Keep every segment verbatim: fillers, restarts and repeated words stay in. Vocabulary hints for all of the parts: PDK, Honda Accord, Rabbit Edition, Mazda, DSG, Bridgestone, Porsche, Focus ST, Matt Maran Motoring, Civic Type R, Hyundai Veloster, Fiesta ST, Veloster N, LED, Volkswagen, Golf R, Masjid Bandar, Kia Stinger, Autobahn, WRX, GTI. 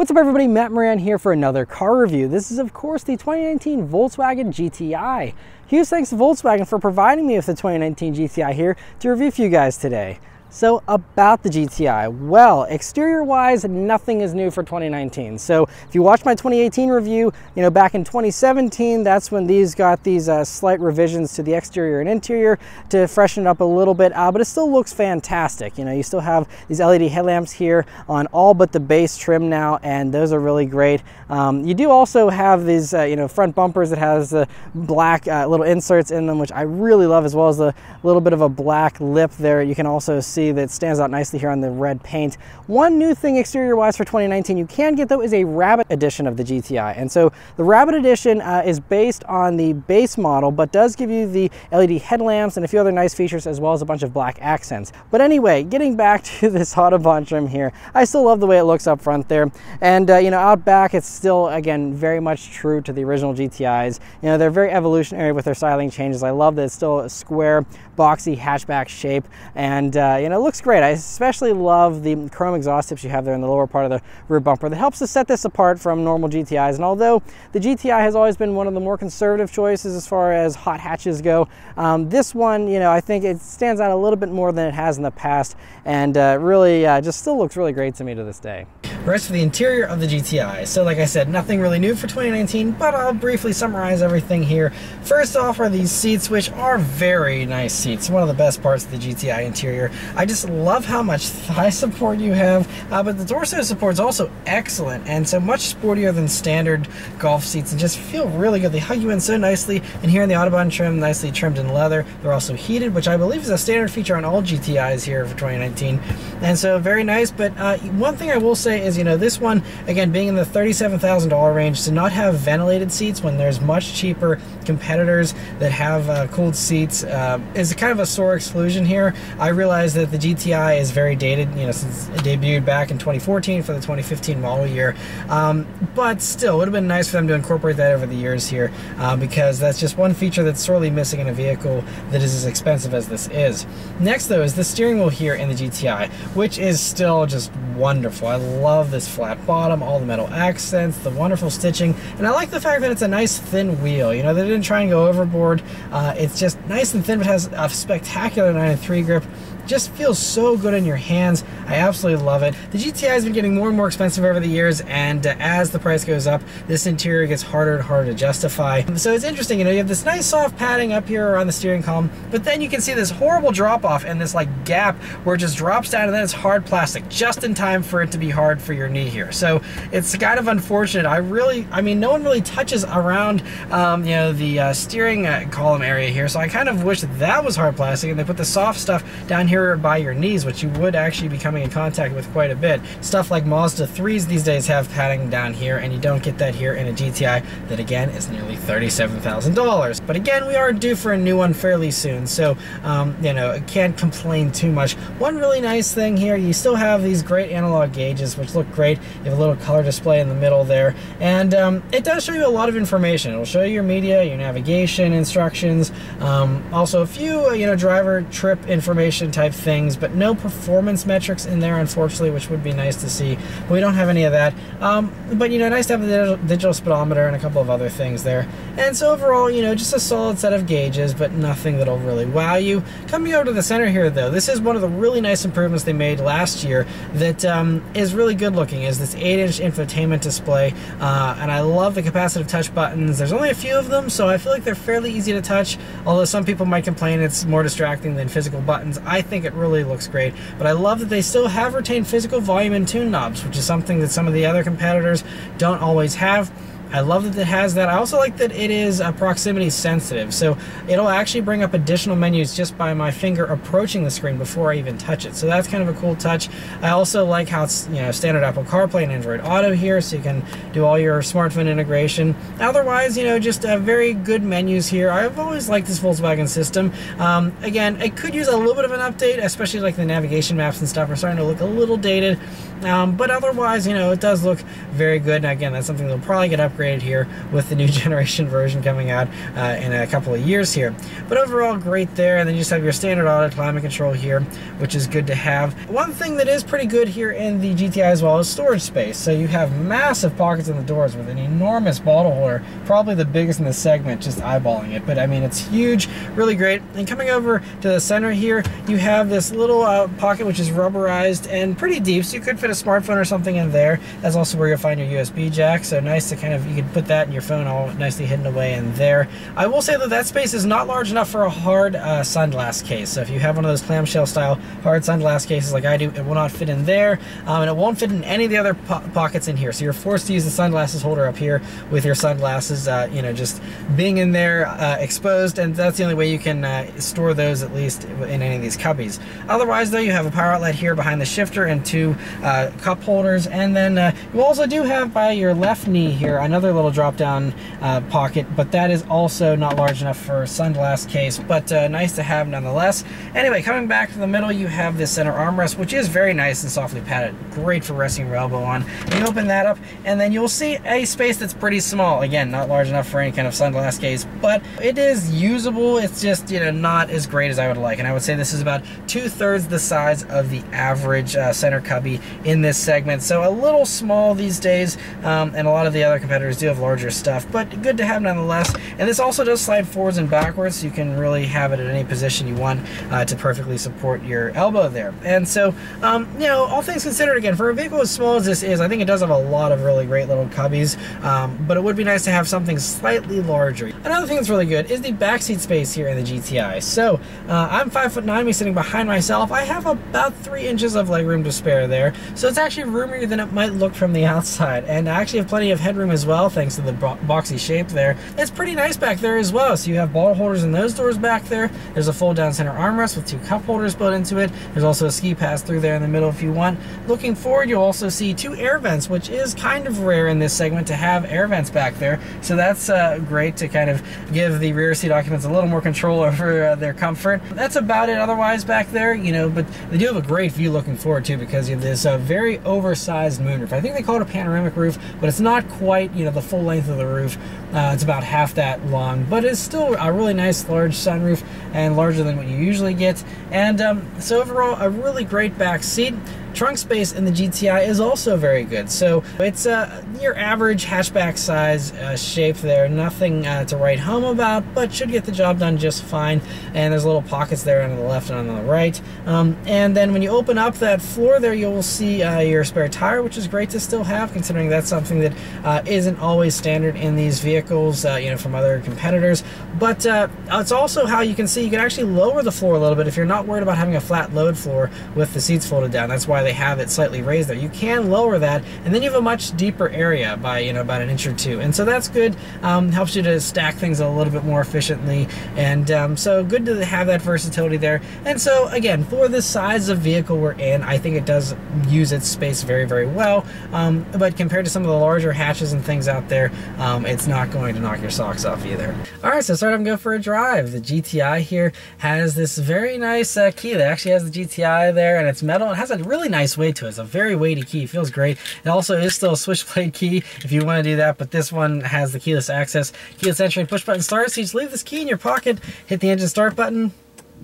What's up everybody, Matt Maran here for another car review. This is of course the twenty nineteen Volkswagen G T I. Huge thanks to Volkswagen for providing me with the twenty nineteen G T I here to review for you guys today. So about the G T I, well, exterior wise, nothing is new for twenty nineteen. So if you watched my twenty eighteen review, you know, back in twenty seventeen, that's when these got these uh, slight revisions to the exterior and interior to freshen it up a little bit, uh, but it still looks fantastic. You know, you still have these L E D headlamps here on all but the base trim now, and those are really great. Um, you do also have these, uh, you know, front bumpers that has the black uh, little inserts in them, which I really love, as well as the little bit of a black lip there. You can also see that stands out nicely here on the red paint. One new thing exterior wise for twenty nineteen you can get though is a Rabbit Edition of the G T I. And so the Rabbit Edition uh, is based on the base model, but does give you the L E D headlamps and a few other nice features, as well as a bunch of black accents. But anyway, getting back to this Autobahn trim here, I still love the way it looks up front there. And uh, you know, out back, it's still, again, very much true to the original G T Is. You know, they're very evolutionary with their styling changes. I love that it's still a square, boxy hatchback shape. And uh, you know, it looks great. I especially love the chrome exhaust tips you have there in the lower part of the rear bumper. That helps to set this apart from normal G T Is. And although the G T I has always been one of the more conservative choices as far as hot hatches go, um, this one, you know, I think it stands out a little bit more than it has in the past, and uh, really uh, just still looks really great to me to this day. The rest of the interior of the G T I. So like I said, nothing really new for twenty nineteen, but I'll briefly summarize everything here. First off are these seats, which are very nice seats. One of the best parts of the G T I interior. I just love how much thigh support you have, uh, but the torso support is also excellent, and so much sportier than standard Golf seats, and just feel really good. They hug you in so nicely, and here in the Autobahn trim, nicely trimmed in leather. They're also heated, which I believe is a standard feature on all G T Is here for twenty nineteen, and so very nice. But uh, one thing I will say is, you know, this one, again, being in the thirty-seven thousand dollar range, to not have ventilated seats when there's much cheaper competitors that have uh, cooled seats uh, is kind of a sore exclusion here. I realize that the G T I is very dated, you know, since it debuted back in twenty fourteen for the twenty fifteen model year, um, but still, it would have been nice for them to incorporate that over the years here, uh, because that's just one feature that's sorely missing in a vehicle that is as expensive as this is. Next, though, is the steering wheel here in the G T I, which is still just wonderful. I love this flat bottom, all the metal accents, the wonderful stitching, and I like the fact that it's a nice thin wheel. You know, they didn't try and go overboard. Uh, it's just nice and thin, but has a spectacular nine and three grip. Just feels so good in your hands. I absolutely love it. The G T I has been getting more and more expensive over the years, and uh, as the price goes up, this interior gets harder and harder to justify. So it's interesting, you know, you have this nice soft padding up here on the steering column, but then you can see this horrible drop off and this like gap where it just drops down, and then it's hard plastic just in time for it to be hard for your knee here. So it's kind of unfortunate. I really, I mean, no one really touches around, um, you know, the uh, steering uh, column area here. So I kind of wish that, that was hard plastic, and they put the soft stuff down here by your knees, which you would actually be coming in contact with quite a bit. Stuff like Mazda threes these days have padding down here, and you don't get that here in a G T I that, again, is nearly thirty-seven thousand dollars. But again, we are due for a new one fairly soon, so um, you know, can't complain too much. One really nice thing here, you still have these great analog gauges, which look great. You have a little color display in the middle there, and um, it does show you a lot of information. It'll show you your media, your navigation instructions, um, also a few, you know, driver trip information type things, but no performance metrics in there, unfortunately, which would be nice to see. But we don't have any of that. Um, but, you know, nice to have the digital speedometer and a couple of other things there. And so overall, you know, just a solid set of gauges, but nothing that'll really wow you. Coming over to the center here, though, this is one of the really nice improvements they made last year that um, is really good looking, is this eight inch infotainment display. Uh, and I love the capacitive touch buttons. There's only a few of them, so I feel like they're fairly easy to touch, although some people might complain it's more distracting than physical buttons. I think it really looks great, but I love that they still have retained physical volume and tune knobs, which is something that some of the other competitors don't always have. I love that it has that. I also like that it is uh, proximity sensitive, so it'll actually bring up additional menus just by my finger approaching the screen before I even touch it. So that's kind of a cool touch. I also like how it's, you know, standard Apple CarPlay and Android Auto here, so you can do all your smartphone integration. Otherwise, you know, just uh, very good menus here. I've always liked this Volkswagen system. Um, again, it could use a little bit of an update, especially like the navigation maps and stuff are starting to look a little dated. Um, but otherwise, you know, it does look very good. And again, that's something that'll probably get upgraded upgraded here with the new generation version coming out uh, in a couple of years here. But overall, great there. And then you just have your standard auto climate control here, which is good to have. One thing that is pretty good here in the G T I as well is storage space. So you have massive pockets in the doors with an enormous bottle holder, probably the biggest in the segment, just eyeballing it. But I mean, it's huge, really great. And coming over to the center here, you have this little uh, pocket which is rubberized and pretty deep, so you could fit a smartphone or something in there. That's also where you'll find your U S B jack, so nice to kind of, you can put that in your phone all nicely hidden away in there. I will say that that space is not large enough for a hard uh, sunglass case, so if you have one of those clamshell style hard sunglass cases like I do, it will not fit in there, um, and it won't fit in any of the other po pockets in here, so you're forced to use the sunglasses holder up here with your sunglasses, uh, you know, just being in there uh, exposed, and that's the only way you can uh, store those, at least in any of these cubbies. Otherwise though, you have a power outlet here behind the shifter and two uh, cup holders, and then uh, you also do have by your left knee here another little drop down uh, pocket, but that is also not large enough for a sunglass case, but uh, nice to have nonetheless. Anyway, coming back to the middle, you have this center armrest, which is very nice and softly padded, great for resting your elbow on. You open that up and then you'll see a space that's pretty small, again not large enough for any kind of sunglass case, but it is usable. It's just, you know, not as great as I would like, and I would say this is about two-thirds the size of the average uh, center cubby in this segment, so a little small these days, um, and a lot of the other competitors do have larger stuff, but good to have nonetheless. And this also does slide forwards and backwards, so you can really have it at any position you want uh, to perfectly support your elbow there. And so um, you know, all things considered, again, for a vehicle as small as this is, I think it does have a lot of really great little cubbies, um, but it would be nice to have something slightly larger. Another thing that's really good is the backseat space here in the G T I. So uh, I'm five foot nine, me sitting behind myself, I have about three inches of leg room to spare there, so it's actually roomier than it might look from the outside, and I actually have plenty of headroom as well thanks to the bo boxy shape there. It's pretty nice back there as well, so you have bottle holders in those doors back there, there's a fold down center armrest with two cup holders built into it, there's also a ski pass through there in the middle if you want. Looking forward, you'll also see two air vents, which is kind of rare in this segment to have air vents back there, so that's uh, great to kind of give the rear seat occupants a little more control over uh, their comfort. That's about it otherwise back there, you know, but they do have a great view looking forward to, because you have this uh, very oversized moonroof. I think they call it a panoramic roof, but it's not quite, you know, the full length of the roof. Uh, it's about half that long, but it's still a really nice large sunroof, and larger than what you usually get. And um, so overall, a really great back seat. Trunk space in the G T I is also very good, so it's uh, your average hatchback size uh, shape there, nothing uh, to write home about, but should get the job done just fine. And there's little pockets there on the left and on the right, um, and then when you open up that floor there, you'll see uh, your spare tire, which is great to still have, considering that's something that uh, isn't always standard in these vehicles, uh, you know, from other competitors. But uh, it's also, how you can see, you can actually lower the floor a little bit if you're not worried about having a flat load floor with the seats folded down. That's why they have it slightly raised there. You can lower that, and then you have a much deeper area by, you know, about an inch or two, and so that's good. Um, helps you to stack things a little bit more efficiently, and um, so good to have that versatility there. And so again, for the size of vehicle we're in, I think it does use its space very, very well, um, but compared to some of the larger hatches and things out there, um, it's not going to knock your socks off either. Alright, so starting to go for a drive. The G T I here has this very nice uh, key that actually has the G T I there, and it's metal. It has a really nice weight to it. It's a very weighty key, feels great. It also is still a switchblade key if you want to do that, but this one has the keyless access, keyless entry, and push button start, so you just leave this key in your pocket, hit the engine start button,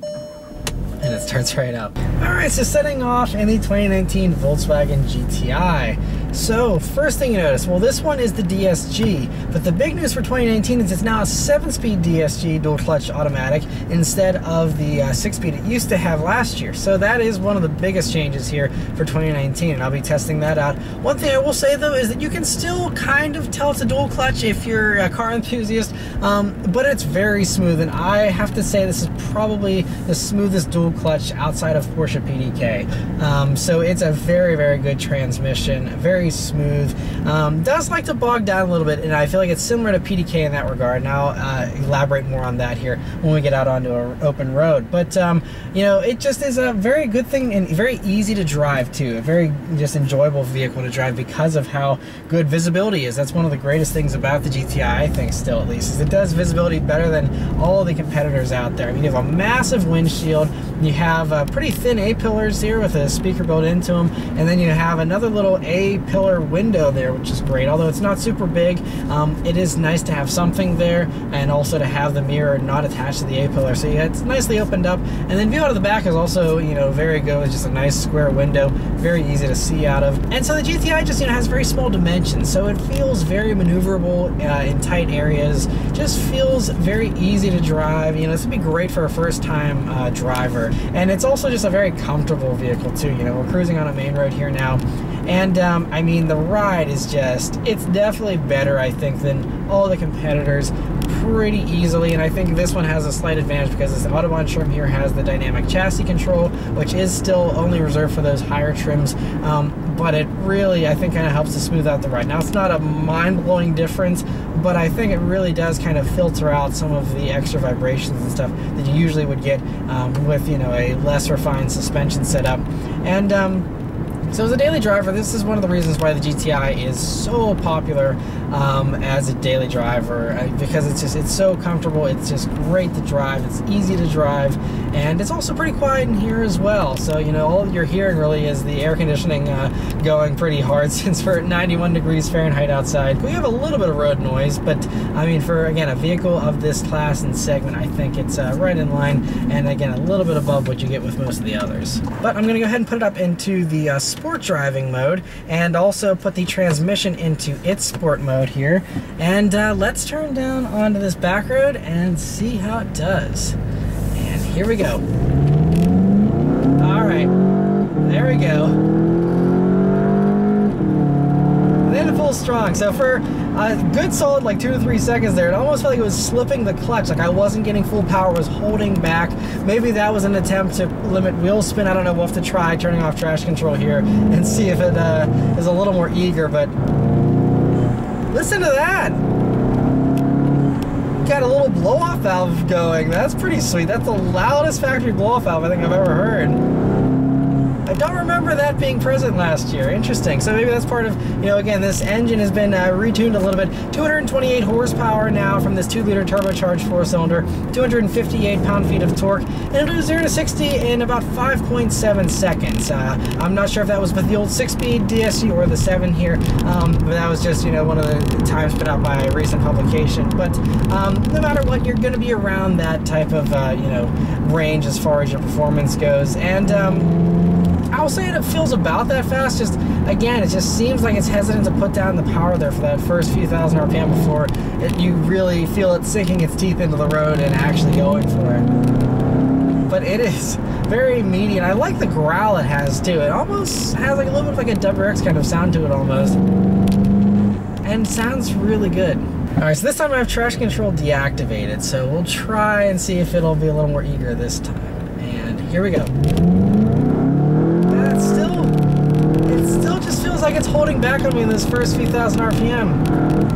and it starts right up. Alright, so setting off in the twenty nineteen Volkswagen G T I. So, first thing you notice, well, this one is the D S G, but the big news for twenty nineteen is it's now a seven-speed D S G dual-clutch automatic instead of the uh, six-speed it used to have last year. So that is one of the biggest changes here for twenty nineteen, and I'll be testing that out. One thing I will say, though, is that you can still kind of tell it's a dual-clutch if you're a car enthusiast, um, but it's very smooth, and I have to say this is probably the smoothest dual-clutch clutch outside of Porsche P D K. Um, so it's a very, very good transmission, very smooth. Um, does like to bog down a little bit, and I feel like it's similar to P D K in that regard, and I'll uh, elaborate more on that here. when we get out onto an open road. But um, you know, it just is a very good thing and very easy to drive too. A very just enjoyable vehicle to drive because of how good visibility is. That's one of the greatest things about the G T I, I think, still at least, is it does visibility better than all of the competitors out there. I mean, you have a massive windshield, you have uh, pretty thin A-pillars here with a speaker built into them, and then you have another little A-pillar window there, which is great. Although it's not super big, um, it is nice to have something there, and also to have the mirror not attached to the A-pillar. So yeah, it's nicely opened up, and then view out of the back is also, you know, very good. It's just a nice square window, very easy to see out of. And so the G T I just, you know, has very small dimensions, so it feels very maneuverable uh, in tight areas. Just feels very easy to drive. You know, this would be great for a first-time uh, driver. And it's also just a very comfortable vehicle too. You know, we're cruising on a main road here now, and um, I mean, the ride is just, it's definitely better, I think, than all the competitors pretty easily. And I think this one has a slight advantage because this Autobahn trim here has the dynamic chassis control, which is still only reserved for those higher trims, um, but it really, I think, kind of helps to smooth out the ride. Now, it's not a mind-blowing difference, but I think it really does kind of filter out some of the extra vibrations and stuff that you usually would get um, with, you know, a less refined suspension setup. And um, so as a daily driver, this is one of the reasons why the G T I is so popular um, as a daily driver, because it's just, it's so comfortable, it's just great to drive, it's easy to drive, and it's also pretty quiet in here as well. So, you know, all you're hearing really is the air conditioning uh, going pretty hard, since we're at ninety-one degrees Fahrenheit outside. We have a little bit of road noise, but I mean, for, again, a vehicle of this class and segment, I think it's uh, right in line, and again, a little bit above what you get with most of the others. But I'm going to go ahead and put it up into the uh, sport driving mode, and also put the transmission into its sport mode here, and uh, let's turn down onto this back road and see how it does. And here we go. All right, there we go. And then it pulls strong. So for a good solid like two to three seconds there, it almost felt like it was slipping the clutch, like I wasn't getting full power, was holding back. Maybe that was an attempt to limit wheel spin. I don't know, we'll have to try turning off traction control here and see if it uh, is a little more eager, but listen to that! Got a little blow-off valve going. That's pretty sweet. That's the loudest factory blow-off valve I think I've ever heard. I don't remember that being present last year. Interesting. So maybe that's part of, you know, again, this engine has been uh, retuned a little bit. two hundred twenty-eight horsepower now from this two liter turbocharged four-cylinder, two hundred fifty-eight pound-feet of torque, and it'll do zero to sixty in about five point seven seconds. Uh, I'm not sure if that was with the old six-speed D S G or the seven here, um, but that was just, you know, one of the times put out by a recent publication. But um, no matter what, you're going to be around that type of, uh, you know, range as far as your performance goes. And um, I'll say it feels about that fast. Just again, it just seems like it's hesitant to put down the power there for that first few thousand R P M before it, you really feel it sinking its teeth into the road and actually going for it. But it is very meaty, and I like the growl it has too. It almost has like a little bit of like a W R X kind of sound to it almost, and sounds really good. All right, so this time I have traction control deactivated, so we'll try and see if it'll be a little more eager this time. And here we go. Still, it still just feels like it's holding back on me in this first few thousand R P M.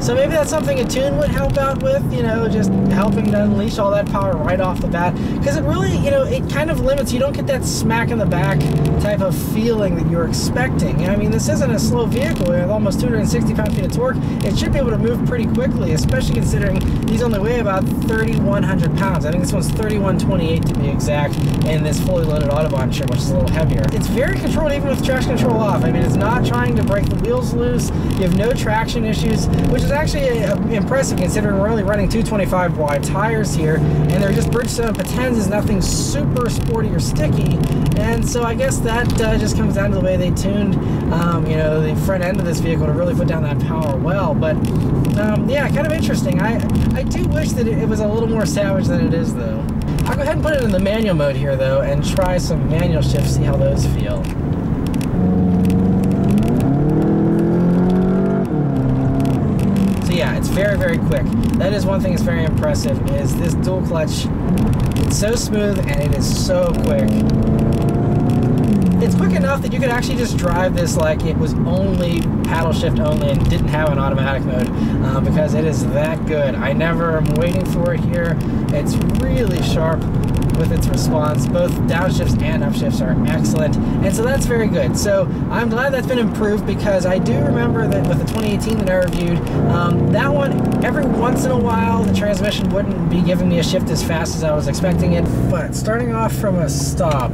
So maybe that's something a tune would help out with, you know, just helping to unleash all that power right off the bat. Because it really, you know, it kind of limits. You don't get that smack in the back type of feeling that you're expecting. I mean, this isn't a slow vehicle with almost two hundred sixty pound-feet of torque. It should be able to move pretty quickly, especially considering these only weigh about thirty-one hundred pounds. I think this one's thirty-one twenty-eight to be exact, and this fully loaded Autobahn trim, which is a little heavier. It's very controlled even with traction control off. I mean, it's not trying to break the wheels loose. You have no traction issues, which is actually a, a, impressive considering we're only running two twenty-five wide tires here, and they're just Bridgestone Paten's, is nothing super sporty or sticky. And so I guess that uh, just comes down to the way they tuned, um, you know, the front end of this vehicle to really put down that power well. But um, yeah, kind of interesting. I, I do wish that it, it was a little more savage than it is though. I'll go ahead and put it in the manual mode here though and try some manual shifts, see how those feel. So yeah, it's very, very quick. That is one thing that's very impressive, is this dual clutch. It's so smooth and it is so quick. it's quick enough that you could actually just drive this like it was only paddle shift only and didn't have an automatic mode, uh, because it is that good. I never am waiting for it here. It's really sharp with its response. Both downshifts and upshifts are excellent, and so that's very good. So I'm glad that's been improved, because I do remember that with the twenty eighteen that I reviewed, um, that one, every once in a while the transmission wouldn't be giving me a shift as fast as I was expecting it. But starting off from a stop,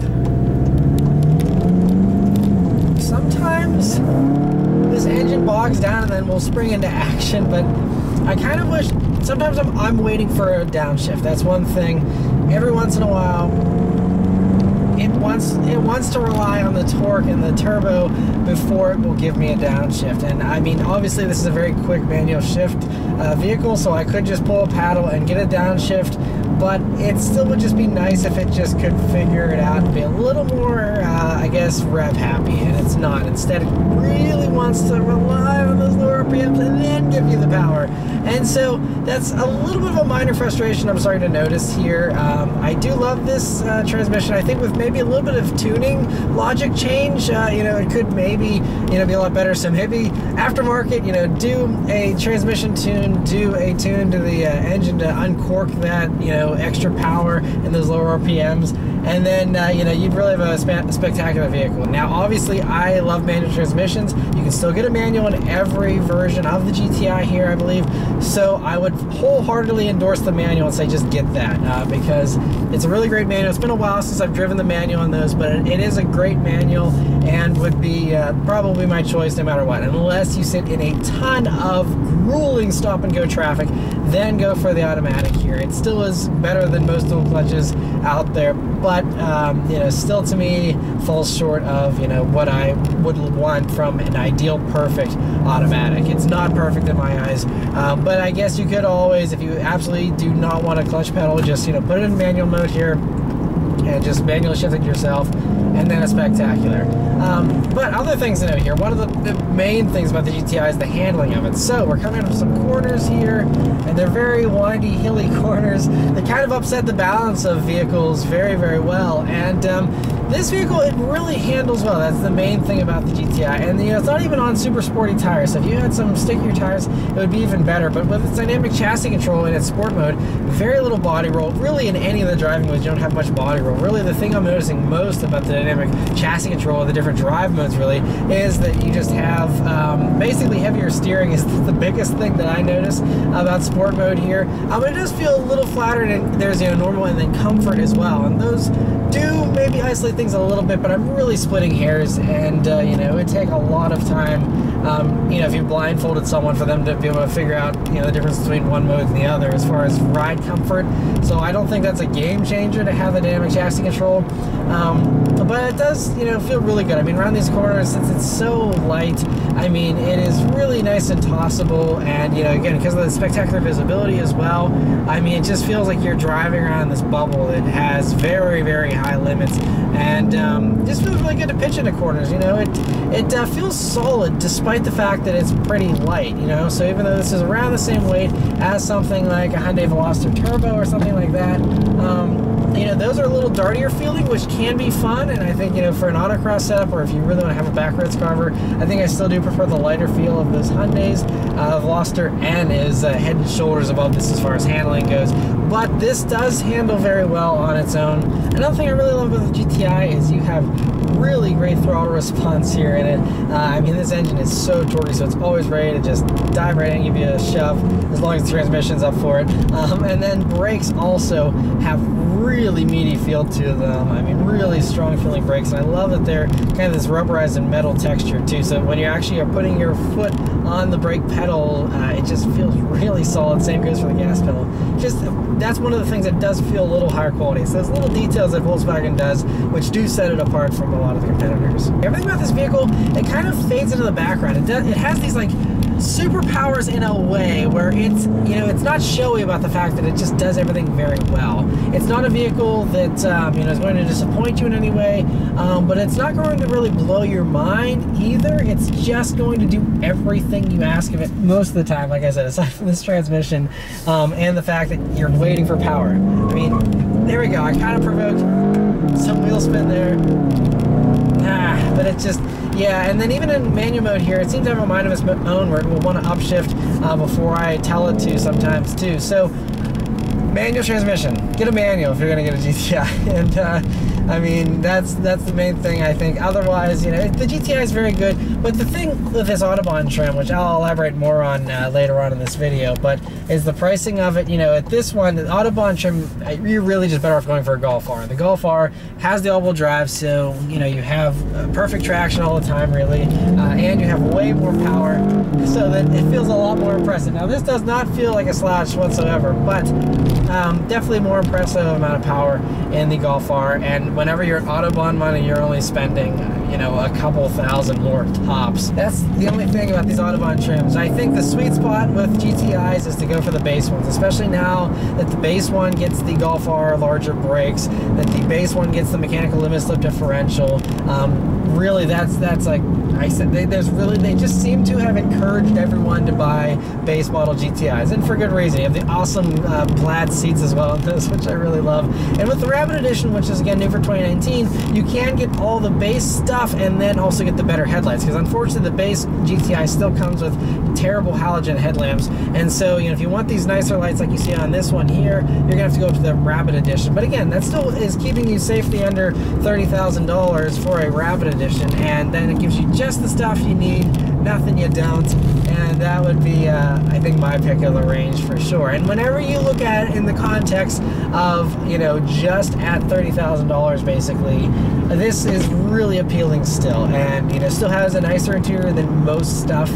sometimes this engine bogs down and then we'll spring into action. But I kind of wish, sometimes I'm, I'm waiting for a downshift. That's one thing. Every once in a while, it wants it wants to rely on the torque and the turbo before it will give me a downshift. And I mean, obviously this is a very quick manual shift uh, vehicle, so I could just pull a paddle and get a downshift, but it still would just be nice if it just could figure it out and be a little more, uh, I guess, rev happy, and it's not. Instead, it really wants to rely on those lower R P Ms and then give you the power. And so that's a little bit of a minor frustration I'm starting to notice here. Um, I do love this uh, transmission. I think with maybe a little bit of tuning, logic change, uh, you know, it could maybe, you know, be a lot better. So maybe aftermarket, you know, do a transmission tune, do a tune to the uh, engine to uncork that, you know, extra power in those lower R P Ms, and then uh, you know, you'd really have a sp spectacular vehicle. Now obviously I love manual transmissions. You can still get a manual in every version of the G T I here, I believe, so I would wholeheartedly endorse the manual and say just get that, uh, because it's a really great manual. It's been a while since I've driven the manual on those, but it, it is a great manual and would be uh, probably my choice no matter what, unless you sit in a ton of grueling stop and go traffic, then go for the automatic here. It still is better than most dual clutches out there, but um, you know, still to me falls short of, you know, what I would want from an ideal perfect automatic. It's not perfect in my eyes, uh, but I guess you could always, if you absolutely do not want a clutch pedal, just, you know, put it in manual mode here and just manual shift it yourself, and then a spectacular. Um, but other things to note here, one of the, the main things about the G T I is the handling of it. So we're coming up some corners here, and they're very windy, hilly corners that kind of upset the balance of vehicles very, very well. And um, this vehicle, it really handles well. That's the main thing about the G T I. And you know, it's not even on super sporty tires. So if you had some stickier tires, it would be even better. But with its dynamic chassis control and its sport mode, very little body roll. Really in any of the driving modes, you don't have much body roll. Really the thing I'm noticing most about the dynamic chassis control of the different drive modes really is that you just have um, basically heavier steering is the biggest thing that I notice about sport mode here. Um, it does feel a little flatter, and there's, you know, normal and then comfort as well, and those do maybe isolate things a little bit, but I'm really splitting hairs, and uh, you know, it would take a lot of time, um, you know, if you blindfolded someone for them to be able to figure out, you know, the difference between one mode and the other as far as ride comfort. So I don't think that's a game changer to have the dynamic chassis control. Um, But it does, you know, feel really good. I mean, around these corners, since it's so light, I mean, it is really nice and tossable. And, you know, again, because of the spectacular visibility as well, I mean, it just feels like you're driving around this bubble that has very, very high limits. And um, it just feels really good to pitch into corners, you know. It it uh, feels solid despite the fact that it's pretty light, you know. So even though this is around the same weight as something like a Hyundai Veloster Turbo or something like that, um, you know, those are a little dartier feeling, which can be fun. And I think, you know, for an autocross setup, or if you really want to have a back road carver, I think I still do prefer the lighter feel of those Hyundais. Uh, Veloster N is uh, head and shoulders above this as far as handling goes, but this does handle very well on its own. Another thing I really love about the G T I is you have really great throttle response here in it. Uh, I mean, this engine is so torquey, so it's always ready to just dive right in and give you a shove as long as the transmission's up for it. Um, and then brakes also have really meaty feel to them. I mean, really strong feeling brakes, and I love that they're kind of this rubberized and metal texture too. So when you actually are putting your foot on the brake pedal, uh, it just feels really solid. Same goes for the gas pedal. Just that's one of the things that does feel a little higher quality. It's those little details that Volkswagen does, which do set it apart from a lot of the competitors. Everything about this vehicle, it kind of fades into the background. It does, it has these like superpowers in a way where it's, you know, it's not showy about the fact that it just does everything very well. It's not a vehicle that um, you know, is going to disappoint you in any way, um, but it's not going to really blow your mind either. It's just going to do everything you ask of it most of the time, like I said, aside from this transmission um, and the fact that you're waiting for power. I mean, there we go. I kind of provoked some wheel spin there. ah, but it's just, yeah. And then even in manual mode here, it seems to have a mind of its own where it will want to upshift uh, before I tell it to sometimes too. So manual transmission, get a manual if you're going to get a G T I. And uh, I mean, that's that's the main thing, I think. Otherwise, you know, the G T I is very good. But the thing with this Autobahn trim, which I'll elaborate more on uh, later on in this video, but is the pricing of it. You know, at this one, the Autobahn trim, you're really just better off going for a Golf R. The Golf R has the all-wheel drive, so, you know, you have perfect traction all the time, really, uh, and you have way more power, so that it feels a lot more impressive. Now, this does not feel like a slouch whatsoever, but Um, definitely more impressive amount of power in the Golf R. And whenever you're at Autobahn money, you're only spending, you know, a couple thousand more tops. That's the only thing about these Autobahn trims. I think the sweet spot with G T Is is to go for the base ones, especially now that the base one gets the Golf R larger brakes, that the base one gets the mechanical limit slip differential. Um, really, that's that's like I said, they, there's really, they just seem to have encouraged everyone to buy base model G T Is, and for good reason. You have the awesome uh, plaid seats as well in this, which I really love. And with the Rabbit Edition, which is again new for twenty nineteen, you can get all the base stuff and then also get the better headlights, because unfortunately the base G T I still comes with terrible halogen headlamps. And so, you know, if you want these nicer lights like you see on this one here, you're going to have to go up to the Rabbit Edition. But again, that still is keeping you safely under thirty thousand dollars for a Rabbit Edition, and then it gives you just Just the stuff you need, nothing you don't, and that would be, uh, I think, my pick of the range for sure. And whenever you look at it in the context of, you know, just at thirty thousand dollars basically, this is really appealing still, and, you know, still has a nicer interior than most stuff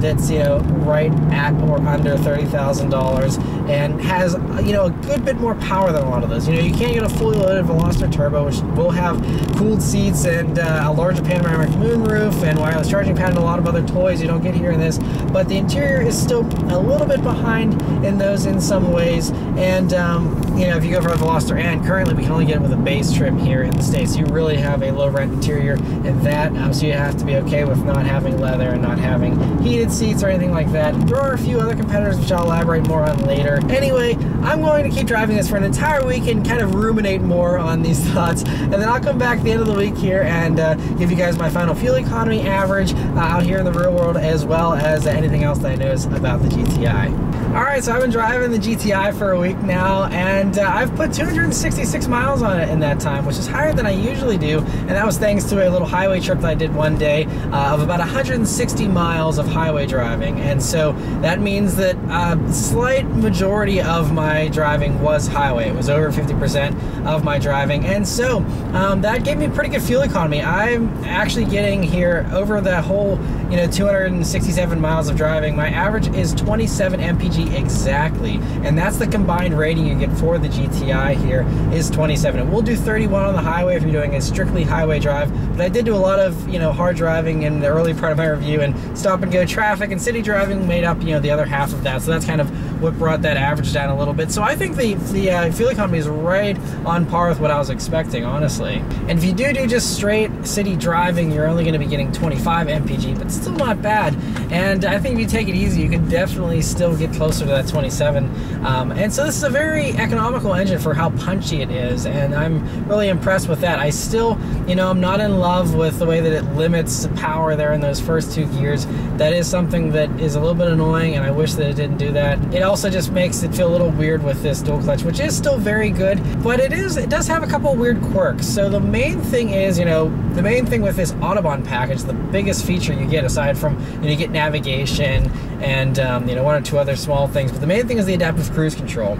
that's, you know, right at or under thirty thousand dollars, and has, you know, a good bit more power than a lot of those. You know, you can't get a fully loaded Veloster turbo, which will have cooled seats and uh, a larger panoramic moonroof and wireless charging pad and a lot of other toys you don't get here in this, but the interior is still a little bit behind in those in some ways. And um, you know, if you go for a Veloster N, currently we can only get it with a base trim here in the States. You really have a low rent interior in that, um, so you have to be okay with not having leather and not having heated seats or anything like that. There are a few other competitors which I'll elaborate more on later. Anyway, I'm going to keep driving this for an entire week and kind of ruminate more on these thoughts, and then I'll come back at the end of the week here and uh, give you guys my final fuel economy average uh, out here in the real world, as well as anything else that I notice about the G T I. Alright, so I've been driving the G T I for a week now, and uh, I've put two hundred sixty-six miles on it in that time, which is higher than I usually do, and that was thanks to a little highway trip that I did one day uh, of about one hundred sixty miles of highway driving. And so that means that a slight majority of my driving was highway. It was over fifty percent of my driving, and so um, that gave me pretty good fuel economy. I'm actually getting here over the whole, you know, two hundred sixty-seven miles of driving, my average is twenty-seven M P G exactly, and that's the combined rating you get for the G T I here is twenty-seven. It will do thirty-one on the highway if you're doing a strictly highway drive, but I did do a lot of, you know, hard driving in the early part of my review, and stop and go traffic and city driving made up, you know, the other half of that. So that's kind of what brought that average down a little bit. So I think the, the uh, fuel economy is right on par with what I was expecting, honestly. And if you do do just straight city driving, you're only going to be getting twenty-five M P G, but still not bad. And I think if you take it easy, you can definitely still get close to that twenty-seven, um, and so this is a very economical engine for how punchy it is, and I'm really impressed with that. I still, you know, I'm not in love with the way that it limits the power there in those first two gears. That is something that is a little bit annoying, and I wish that it didn't do that. It also just makes it feel a little weird with this dual clutch, which is still very good, but it is, it does have a couple weird quirks. So the main thing is, you know, the main thing with this Autobahn package, the biggest feature you get aside from, you know, you get navigation and um, you know, one or two other small things, but the main thing is the adaptive cruise control.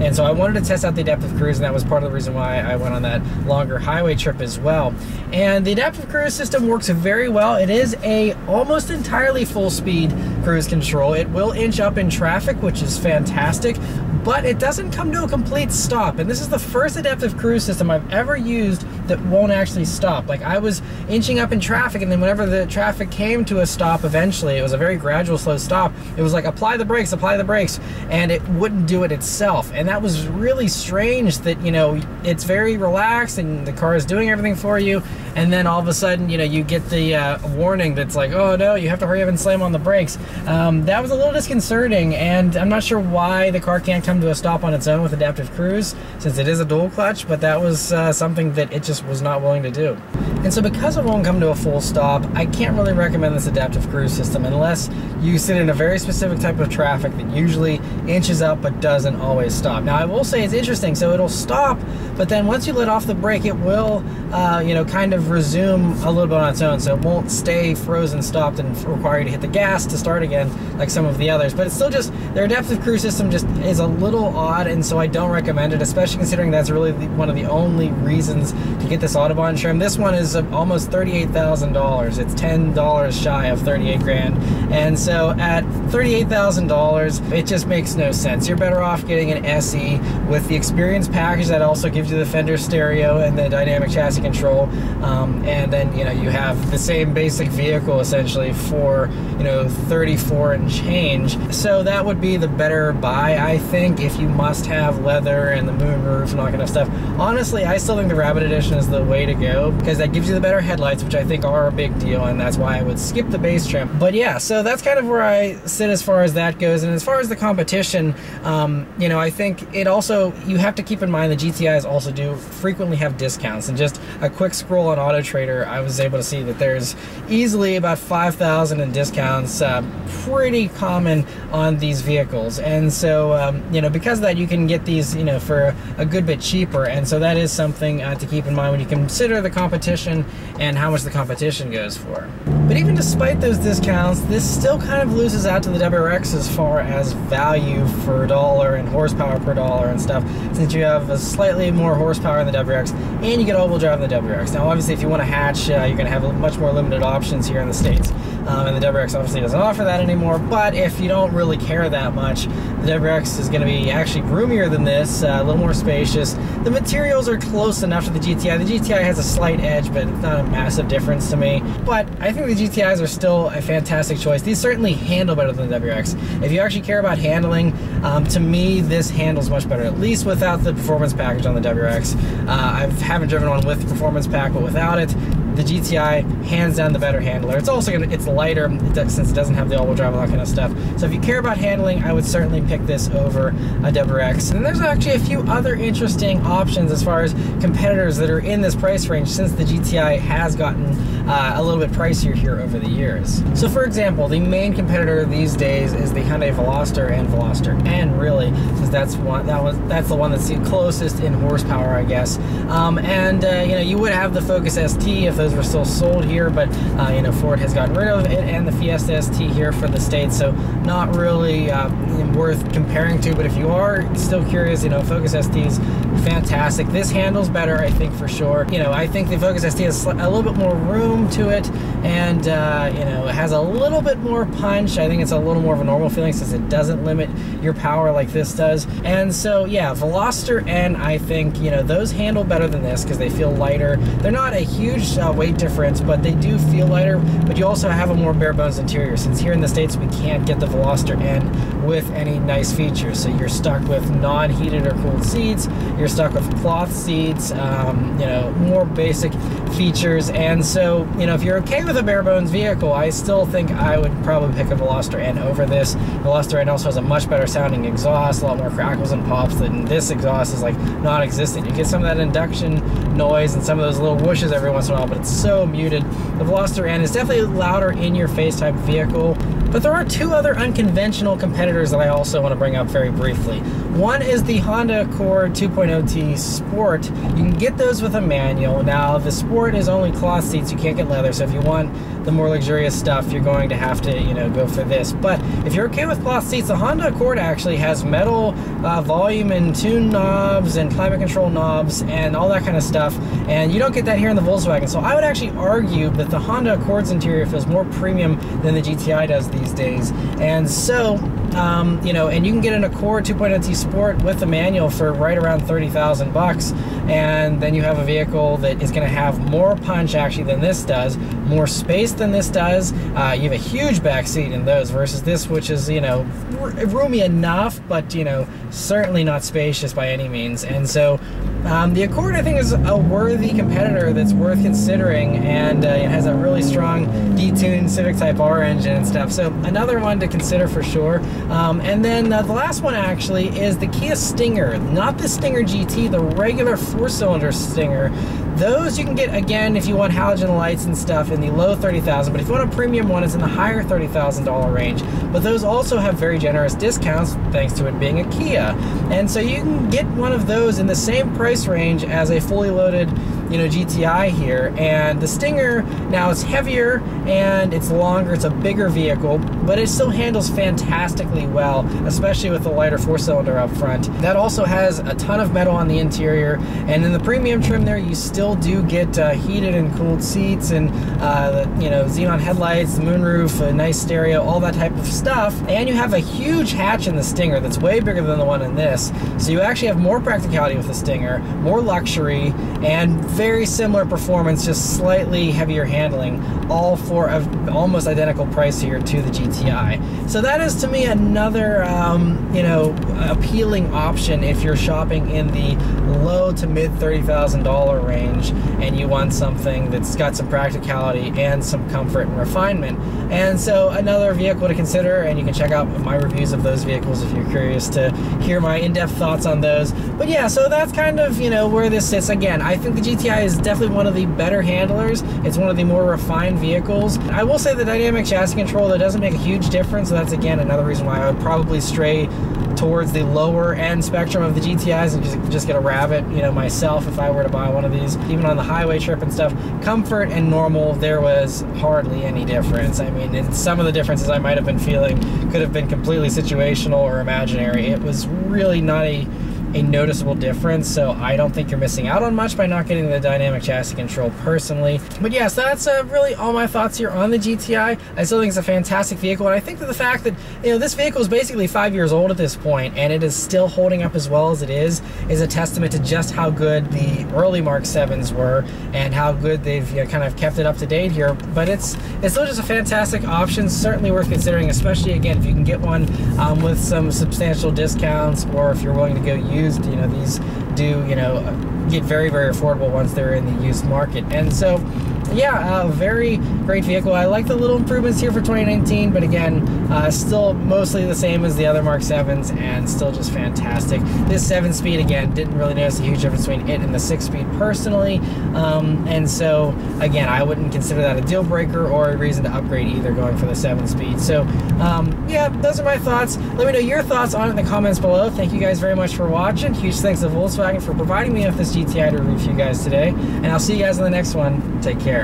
And so I wanted to test out the adaptive cruise, and that was part of the reason why I went on that longer highway trip as well. And the adaptive cruise system works very well. It is a almost entirely full speed cruise control. It will inch up in traffic, which is fantastic, but it doesn't come to a complete stop. And this is the first adaptive cruise system I've ever used that won't actually stop. Like, I was inching up in traffic, and then whenever the traffic came to a stop eventually, it was a very gradual, slow stop. It was like, apply the brakes, apply the brakes, and it wouldn't do it itself. And that was really strange that, you know, it's very relaxed and the car is doing everything for you, and then all of a sudden, you know, you get the uh, warning that's like, oh no, you have to hurry up and slam on the brakes. Um, that was a little disconcerting, and I'm not sure why the car can't come to a stop on its own with adaptive cruise, since it is a dual clutch, but that was uh, something that it just was not willing to do. And so because it won't come to a full stop, I can't really recommend this adaptive cruise system unless you sit in a very specific type of traffic that usually inches up but doesn't always stop. Now I will say it's interesting, so it'll stop, but then once you let off the brake, it will uh, you know, kind of resume a little bit on its own, so it won't stay frozen stopped and require you to hit the gas to start again like some of the others. But it's still just, their adaptive cruise system just is a little odd, and so I don't recommend it, especially considering that's really the, one of the only reasons to get this Autobahn trim. This one is almost thirty-eight thousand dollars. It's ten dollars shy of thirty-eight grand, and so at thirty-eight thousand dollars it just makes no sense. You're better off getting an S E with the experience package that also gives you the fender stereo and the dynamic chassis control, um, and then you know you have the same basic vehicle essentially for you know thirty-four and change. So that would be the better buy, I think, if you must have leather and the moonroof and all that kind of stuff. Honestly, I still think the Rabbit Edition is the way to go because that gives you the better headlights, which I think are a big deal, and that's why I would skip the base trim. But yeah, so that's kind of where I sit as far as that goes. And as far as the competition, um, you know, I think it also, you have to keep in mind the G T Is also do frequently have discounts. And just a quick scroll on Auto Trader, I was able to see that there's easily about five thousand in discounts, uh, pretty common on these vehicles. And so, um, you know, because of that, you can get these, you know, for a good bit cheaper. And so that is something uh, to keep in mind when you consider the competition and how much the competition goes for. But even despite those discounts, this still kind of loses out to the W R X as far as value for a dollar and horsepower per dollar and stuff, since you have a slightly more horsepower in the W R X and you get all-wheel drive in the W R X. Now obviously if you want a hatch, uh, you're going to have much more limited options here in the States, um, and the W R X obviously doesn't offer that anymore, but if you don't really care that much, the W R X is going to be actually roomier than this, uh, a little more spacious. The materials are close enough to the G T I. The G T I has a slight edge, but it's not a massive difference to me, but I think the G T Is are still a fantastic choice. These certainly handle better than the W R X. If you actually care about handling, um, to me this handles much better, at least without the performance package on the W R X. Uh, I haven't driven one with the performance pack, but without it, the G T I, hands down, the better handler. It's also gonna, it's lighter since it doesn't have the all-wheel drive and all that kind of stuff. So if you care about handling, I would certainly pick this over a W R X. And there's actually a few other interesting options as far as competitors that are in this price range, since the G T I has gotten uh, a little bit pricier here over the years. So for example, the main competitor these days is the Hyundai Veloster and Veloster N, really, since that's one that was that's the one that's the closest in horsepower, I guess. Um, and uh, you know, you would have the Focus S T if those were still sold here, but uh, you know, Ford has gotten rid of it, and the Fiesta S T here for the States, so not really uh, worth comparing to. But if you are still curious, you know, Focus S T's fantastic. This handles better, I think, for sure. You know, I think the Focus S T has a little bit more room to it, and uh, you know, it has a little bit more punch. I think it's a little more of a normal feeling since it doesn't limit your power like this does. And so yeah, Veloster N, I think, you know, those handle better than this because they feel lighter. They're not a huge uh, weight difference, but they do feel lighter, but you also have a more bare bones interior, since here in the States we can't get the Veloster N with any nice features. So you're stuck with non-heated or cooled seats, you're stuck with cloth seats, um, you know, more basic features. And so, you know, if you're okay with a bare bones vehicle, I still think I would probably pick a Veloster N over this. Veloster N also has a much better sounding exhaust, a lot more crackles and pops than this exhaust is like non-existent. You get some of that induction noise and some of those little whooshes every once in a while, but it's so muted. The Veloster N is definitely a louder in-your-face type vehicle. But there are two other unconventional competitors that I also want to bring up very briefly. One is the Honda Accord two point oh T Sport. You can get those with a manual. Now, the Sport is only cloth seats. You can't get leather, so if you want the more luxurious stuff, you're going to have to, you know, go for this. But if you're okay with cloth seats, the Honda Accord actually has metal uh, volume and tune knobs and climate control knobs and all that kind of stuff, and you don't get that here in the Volkswagen. So I would actually argue that the Honda Accord's interior feels more premium than the G T I does these days. And so, um, you know, and you can get an Accord two point oh T Sport with a manual for right around thirty thousand bucks, and then you have a vehicle that is going to have more punch actually than this does, more space than this does. Uh, you have a huge back seat in those versus this, which is, you know, roomy enough, but, you know, certainly not spacious by any means. And so Um, the Accord, I think, is a worthy competitor that's worth considering, and uh, it has a really strong detuned Civic Type R engine and stuff, so another one to consider for sure. Um, and then uh, the last one actually is the Kia Stinger, not the Stinger G T, the regular four-cylinder Stinger. Those you can get, again, if you want halogen lights and stuff, in the low thirty thousand dollars, but if you want a premium one, it's in the higher thirty thousand dollars range. But those also have very generous discounts, thanks to it being a Kia. And so you can get one of those in the same price range as a fully loaded, you know, G T I here. And the Stinger, now it's heavier and it's longer, it's a bigger vehicle, but it still handles fantastically well, especially with the lighter four-cylinder up front. That also has a ton of metal on the interior, and in the premium trim there, you still do get uh, heated and cooled seats, and uh, you know, xenon headlights, the moonroof, a nice stereo, all that type of stuff. And you have a huge hatch in the Stinger that's way bigger than the one in this, so you actually have more practicality with the Stinger, more luxury, and very similar performance, just slightly heavier handling, all for an almost identical price here to the G T I. So that is, to me, another um, you know, appealing option if you're shopping in the low to mid thirty thousand dollars range and you want something that's got some practicality and some comfort and refinement. And so another vehicle to consider, and you can check out my reviews of those vehicles if you're curious to hear my in-depth thoughts on those. But yeah, so that's kind of, you know, where this sits. Again, I think the G T I is definitely one of the better handlers. It's one of the more refined vehicles. I will say the dynamic chassis control, that doesn't make a huge difference, so that's, again, another reason why I would probably stray towards the lower end spectrum of the G T Is and just, just get a Rabbit, you know, myself if I were to buy one of these. Even on the highway trip and stuff, comfort and normal, there was hardly any difference. I mean, and some of the differences I might have been feeling could have been completely situational or imaginary. It was really not a a noticeable difference, so I don't think you're missing out on much by not getting the dynamic chassis control personally. But yes, that's uh, really all my thoughts here on the G T I. I still think it's a fantastic vehicle, and I think that the fact that, you know, this vehicle is basically five years old at this point and it is still holding up as well as it is is a testament to just how good the early Mark sevens were and how good they've, you know, kind of kept it up to date here. But it's it's still just a fantastic option, certainly worth considering, especially, again, if you can get one um, with some substantial discounts, or if you're willing to go use used, you know, these do, you know, get very, very affordable once they're in the used market. And so, yeah, a very great vehicle. I like the little improvements here for twenty nineteen, but again, uh, still mostly the same as the other Mark sevens, and still just fantastic. This seven-speed, again, didn't really notice a huge difference between it and the six-speed personally, um, and so, again, I wouldn't consider that a deal breaker or a reason to upgrade either, going for the seven-speed. So, um, yeah, those are my thoughts. Let me know your thoughts on it in the comments below. Thank you guys very much for watching. Huge thanks to Volkswagen for providing me with this G T I to review for you guys today, and I'll see you guys in the next one. Take care.